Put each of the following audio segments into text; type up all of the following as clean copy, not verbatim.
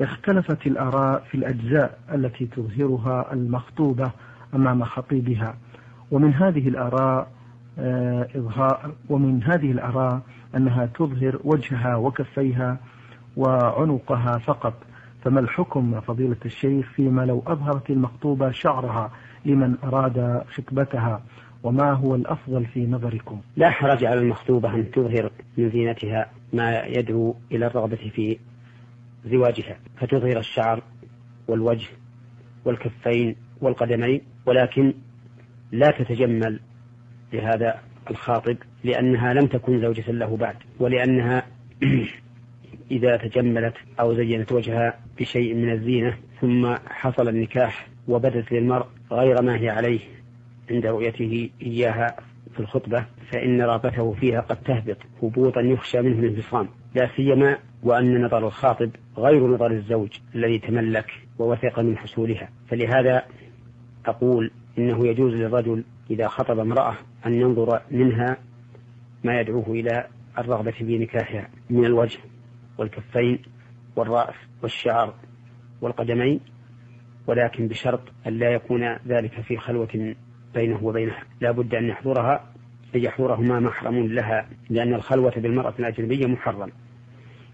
اختلفت الآراء في الأجزاء التي تظهرها المخطوبة أمام خطيبها، ومن هذه الآراء أنها تظهر وجهها وكفيها وعنقها فقط، فما الحكم فضيلة الشيخ فيما لو أظهرت المخطوبة شعرها لمن أراد خطبتها، وما هو الأفضل في نظركم؟ لا حرج على المخطوبة أن تظهر من زينتها ما يدعو إلى الرغبة في زواجها، فتظهر الشعر والوجه والكفين والقدمين، ولكن لا تتجمل لهذا الخاطب لأنها لم تكن زوجة له بعد، ولأنها إذا تجملت أو زينت وجهها بشيء من الزينة ثم حصل النكاح وبدت للمرء غير ما هي عليه عند رؤيته إياها في الخطبة، فإن رغبته فيها قد تهبط هبوطا يخشى منه الانفصام، لا سيما وأن نظر الخاطب غير نظر الزوج الذي تملك ووثق من حصولها. فلهذا أقول إنه يجوز للرجل إذا خطب امرأة أن ينظر منها ما يدعوه إلى الرغبة في نكاحها من الوجه والكفين والرأس والشعر والقدمين، ولكن بشرط أن لا يكون ذلك في خلوة بينه وبينها، لا بد أن يحضرها ليحضرهما محرم لها، لأن الخلوة بالمرأة الأجنبية محرم،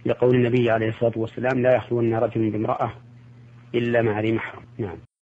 لقول النبي عليه الصلاة والسلام لا يخلون رجل بامرأة إلا مع ذي محرم. نعم.